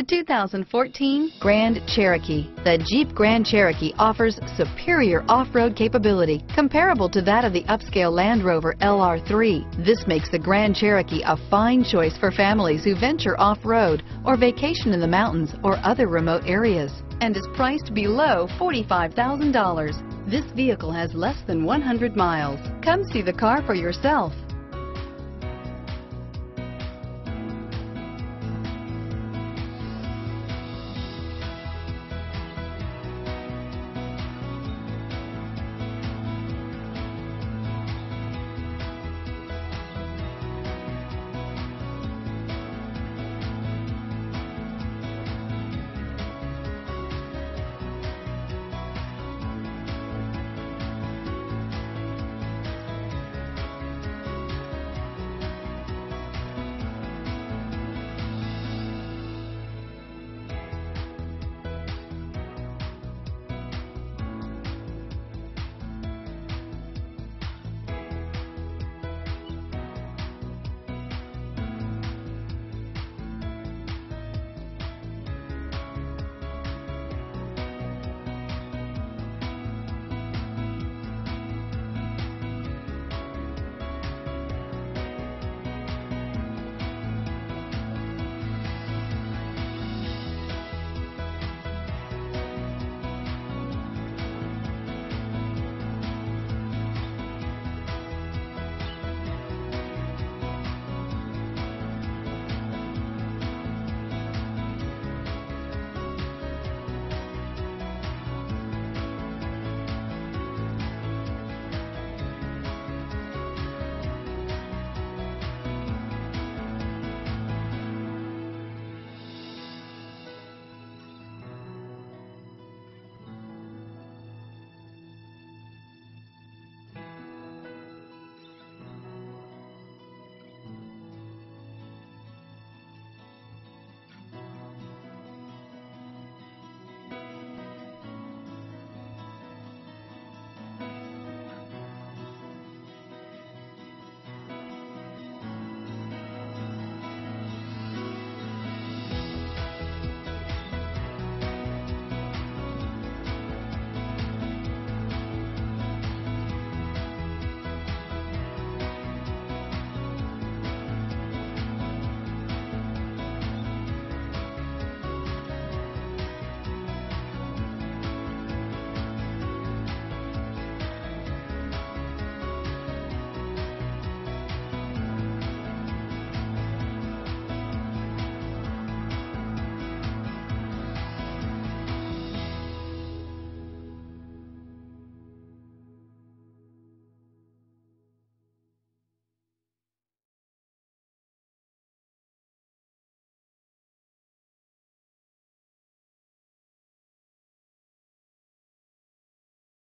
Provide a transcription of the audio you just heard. The 2014 Grand Cherokee. The Jeep Grand Cherokee offers superior off-road capability comparable to that of the upscale Land Rover LR3. This makes the Grand Cherokee a fine choice for families who venture off-road or vacation in the mountains or other remote areas, and is priced below $45,000. This vehicle has less than 100 miles. Come see the car for yourself.